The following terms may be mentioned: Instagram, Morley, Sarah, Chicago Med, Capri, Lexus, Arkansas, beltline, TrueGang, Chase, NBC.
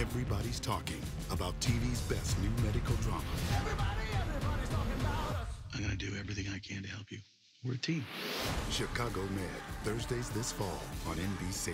Everybody's talking about TV's best new medical drama. Everybody's talking about us. I'm going to do everything I can to help you. We're a team. Chicago Med, Thursdays this fall on NBC.